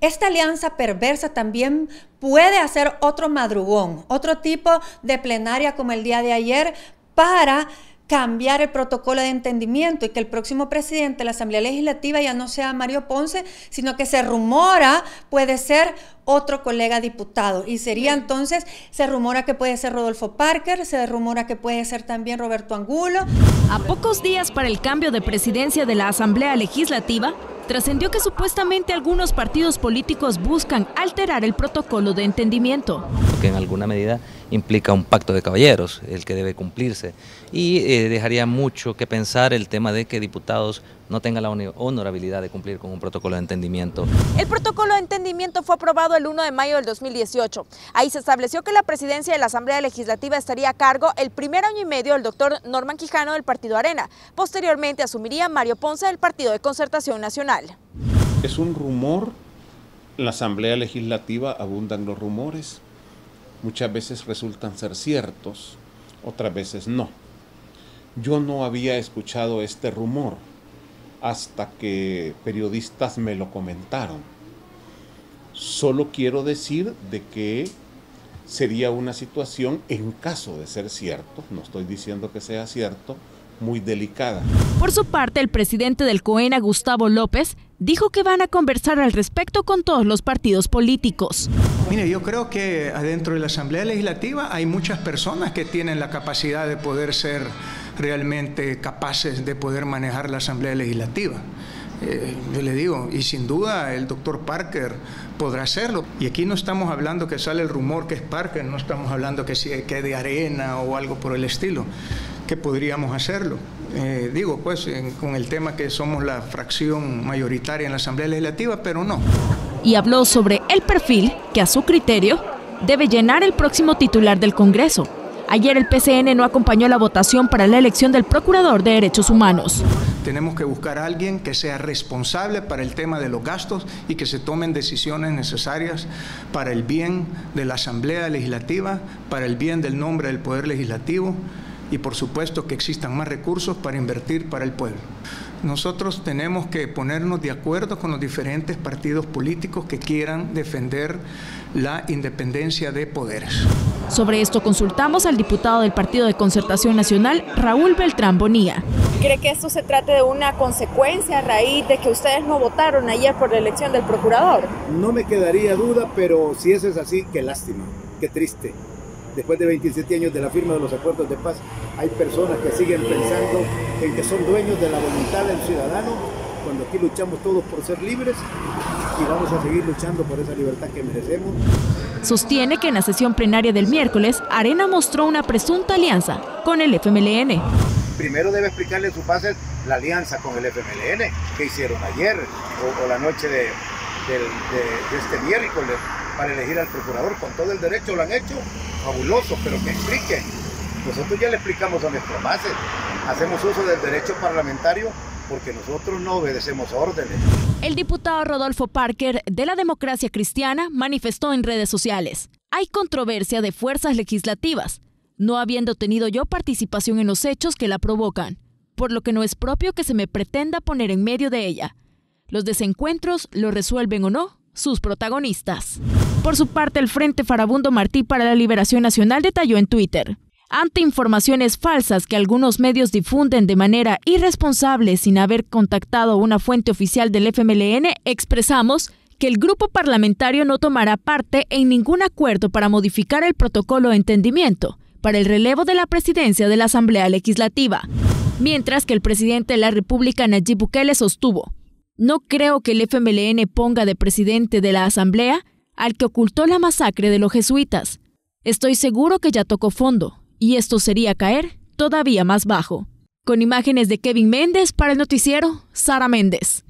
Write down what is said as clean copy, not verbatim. Esta alianza perversa también puede hacer otro madrugón, otro tipo de plenaria como el día de ayer, para cambiar el protocolo de entendimiento y que el próximo presidente de la Asamblea Legislativa ya no sea Mario Ponce, sino que se rumora puede ser otro colega diputado. Y sería entonces, se rumora que puede ser Rodolfo Parker, se rumora que puede ser también Roberto Angulo. A pocos días para el cambio de presidencia de la Asamblea Legislativa, trascendió que supuestamente algunos partidos políticos buscan alterar el protocolo de entendimiento. Que en alguna medida implica un pacto de caballeros, el que debe cumplirse. Y dejaría mucho que pensar el tema de que diputados no tengan la honorabilidad de cumplir con un protocolo de entendimiento. El protocolo de entendimiento fue aprobado el 1 de mayo del 2018. Ahí se estableció que la presidencia de la Asamblea Legislativa estaría a cargo el primer año y medio del doctor Norma Quijano del partido ARENA. Posteriormente asumiría Mario Ponce del partido de Concertación Nacional. Es un rumor, en la Asamblea Legislativa abundan los rumores. Muchas veces resultan ser ciertos, otras veces no. Yo no había escuchado este rumor hasta que periodistas me lo comentaron. Solo quiero decir de que sería una situación, en caso de ser cierto, no estoy diciendo que sea cierto, muy delicada. Por su parte, el presidente del COENA, Gustavo López, dijo que van a conversar al respecto con todos los partidos políticos. Mire, yo creo que adentro de la Asamblea Legislativa hay muchas personas que tienen la capacidad de poder ser realmente capaces de poder manejar la Asamblea Legislativa. Yo le digo, y sin duda el doctor Parker podrá hacerlo. Y aquí no estamos hablando que sale el rumor que es Parker, no estamos hablando que de ARENA o algo por el estilo, que podríamos hacerlo. Digo, pues, con el tema que somos la fracción mayoritaria en la Asamblea Legislativa, pero no. Y habló sobre el perfil que a su criterio debe llenar el próximo titular del Congreso. Ayer el PCN no acompañó la votación para la elección del Procurador de Derechos Humanos. Tenemos que buscar a alguien que sea responsable para el tema de los gastos y que se tomen decisiones necesarias para el bien de la Asamblea Legislativa, para el bien del nombre del Poder Legislativo y por supuesto que existan más recursos para invertir para el pueblo. Nosotros tenemos que ponernos de acuerdo con los diferentes partidos políticos que quieran defender la independencia de poderes. Sobre esto consultamos al diputado del Partido de Concertación Nacional, Raúl Beltrán Bonilla. ¿Cree que esto se trate de una consecuencia a raíz de que ustedes no votaron ayer por la elección del procurador? No me quedaría duda, pero si eso es así, qué lástima, qué triste. Después de 27 años de la firma de los acuerdos de paz, hay personas que siguen pensando en que son dueños de la voluntad del ciudadano, cuando aquí luchamos todos por ser libres y vamos a seguir luchando por esa libertad que merecemos. Sostiene que en la sesión plenaria del miércoles, ARENA mostró una presunta alianza con el FMLN. Primero debe explicarle sus bases la alianza con el FMLN que hicieron ayer o la noche de este miércoles, para elegir al procurador. Con todo el derecho lo han hecho, fabuloso, pero que expliquen. Nosotros ya le explicamos a nuestras bases, hacemos uso del derecho parlamentario porque nosotros no obedecemos órdenes. El diputado Rodolfo Parker de la Democracia Cristiana manifestó en redes sociales: hay controversia de fuerzas legislativas, no habiendo tenido yo participación en los hechos que la provocan, por lo que no es propio que se me pretenda poner en medio de ella. Los desencuentros lo resuelven o no sus protagonistas. Por su parte, el Frente Farabundo Martí para la Liberación Nacional detalló en Twitter: ante informaciones falsas que algunos medios difunden de manera irresponsable sin haber contactado una fuente oficial del FMLN, expresamos que el grupo parlamentario no tomará parte en ningún acuerdo para modificar el protocolo de entendimiento para el relevo de la presidencia de la Asamblea Legislativa. Mientras que el presidente de la República, Nayib Bukele, sostuvo: no creo que el FMLN ponga de presidente de la Asamblea al que ocultó la masacre de los jesuitas. Estoy seguro que ya tocó fondo, y esto sería caer todavía más bajo. Con imágenes de Kevin Méndez para el noticiero, Sara Méndez.